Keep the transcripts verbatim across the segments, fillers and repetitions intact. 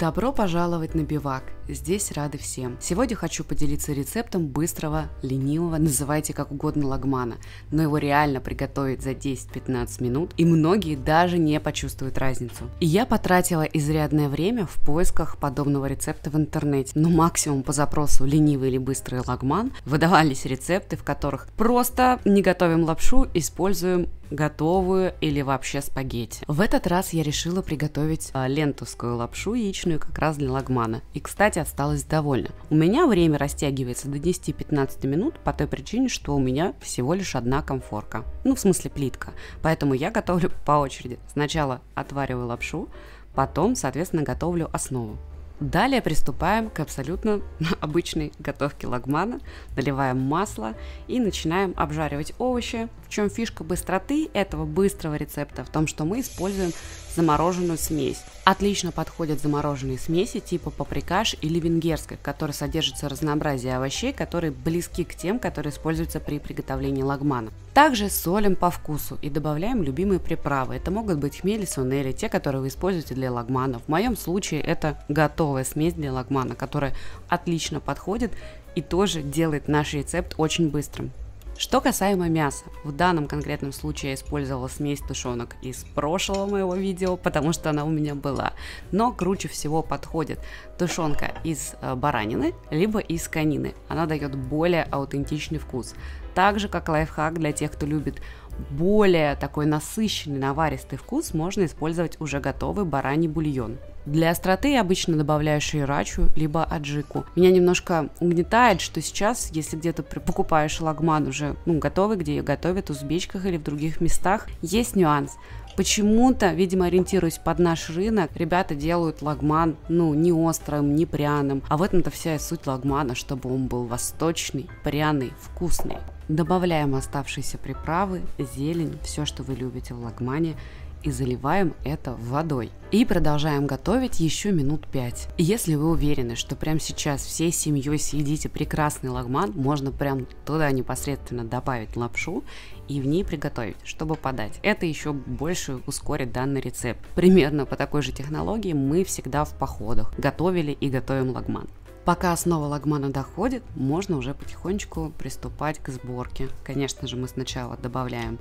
Добро пожаловать на бивак, здесь рады всем. Сегодня хочу поделиться рецептом быстрого, ленивого, называйте как угодно лагмана, но его реально приготовить за десять-пятнадцать минут, и многие даже не почувствуют разницу. И я потратила изрядное время в поисках подобного рецепта в интернете, но максимум по запросу ленивый или быстрый лагман выдавались рецепты, в которых просто не готовим лапшу, используем готовую или вообще спагетти. В этот раз я решила приготовить а, лентовскую лапшу яичную как раз для лагмана. И, кстати, осталась довольна. У меня время растягивается до десяти-пятнадцати минут по той причине, что у меня всего лишь одна конфорка. Ну, в смысле плитка. Поэтому я готовлю по очереди. Сначала отвариваю лапшу, потом, соответственно, готовлю основу. Далее приступаем к абсолютно обычной готовке лагмана, наливаем масло и начинаем обжаривать овощи. В чем фишка быстроты этого быстрого рецепта? В том, что мы используем замороженную смесь. Отлично подходят замороженные смеси типа паприкаш или венгерской, в которой содержится разнообразие овощей, которые близки к тем, которые используются при приготовлении лагмана. Также солим по вкусу и добавляем любимые приправы. Это могут быть хмели-сунели, те, которые вы используете для лагмана. В моем случае это готово. Смесь для лагмана, которая отлично подходит и тоже делает наш рецепт очень быстрым. Что касаемо мяса, в данном конкретном случае я использовала смесь тушенок из прошлого моего видео, потому что она у меня была, но круче всего подходит тушенка из баранины, либо из конины, она дает более аутентичный вкус. Также как лайфхак для тех, кто любит более такой насыщенный, наваристый вкус, можно использовать уже готовый бараний бульон. Для остроты я обычно добавляю ирачу либо аджику. Меня немножко угнетает, что сейчас, если где-то покупаешь лагман уже ну, готовый, где ее готовят в узбечках или в других местах, есть нюанс. Почему-то, видимо, ориентируясь под наш рынок, ребята делают лагман, ну, не острым, не пряным. А в этом-то вся и суть лагмана, чтобы он был восточный, пряный, вкусный. Добавляем оставшиеся приправы, зелень, все, что вы любите в лагмане, и заливаем это водой. И продолжаем готовить еще минут пять. Если вы уверены, что прямо сейчас всей семьей съедите прекрасный лагман, можно прям туда непосредственно добавить лапшу и в ней приготовить, чтобы подать. Это еще больше ускорит данный рецепт. Примерно по такой же технологии мы всегда в походах готовили и готовим лагман. Пока основа лагмана доходит, можно уже потихонечку приступать к сборке. Конечно же, мы сначала добавляем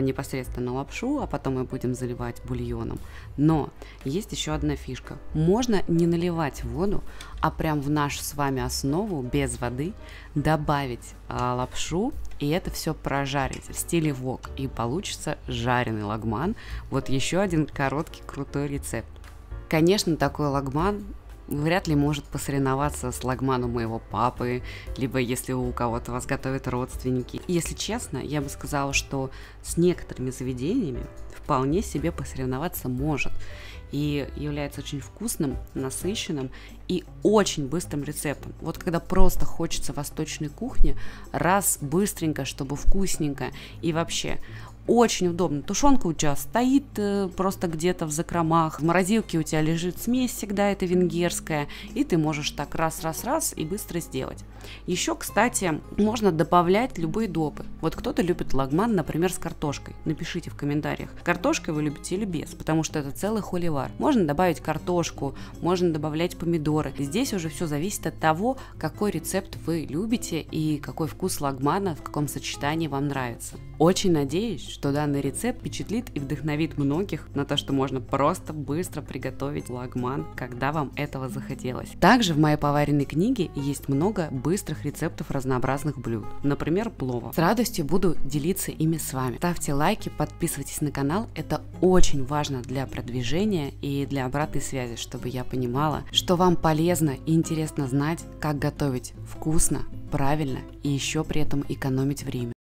непосредственно лапшу, а потом мы будем заливать бульоном. Но есть еще одна фишка. Можно не наливать воду, а прям в нашу с вами основу без воды добавить а, лапшу и это все прожарить в стиле вок. И получится жареный лагман. Вот еще один короткий крутой рецепт. Конечно, такой лагман вряд ли может посоревноваться с лагманом моего папы, либо если у кого-то вас готовят родственники. Если честно, я бы сказала, что с некоторыми заведениями вполне себе посоревноваться может. И является очень вкусным, насыщенным и очень быстрым рецептом. Вот когда просто хочется восточной кухни, раз быстренько, чтобы вкусненько и вообще очень удобно. Тушенка у тебя стоит просто где-то в закромах, в морозилке у тебя лежит смесь всегда, это венгерская, и ты можешь так раз-раз-раз и быстро сделать. Еще, кстати, можно добавлять любые допы. Вот кто-то любит лагман, например, с картошкой. Напишите в комментариях, картошкой вы любите или без, потому что это целый холивар. Можно добавить картошку, можно добавлять помидоры. Здесь уже все зависит от того, какой рецепт вы любите и какой вкус лагмана, в каком сочетании вам нравится. Очень надеюсь, что данный рецепт впечатлит и вдохновит многих на то, что можно просто быстро приготовить лагман, когда вам этого захотелось. Также в моей поваренной книге есть много быстрых рецептов разнообразных блюд, например, плова. С радостью буду делиться ими с вами. Ставьте лайки, подписывайтесь на канал, это очень важно для продвижения и для обратной связи, чтобы я понимала, что вам полезно и интересно знать, как готовить вкусно, правильно и еще при этом экономить время.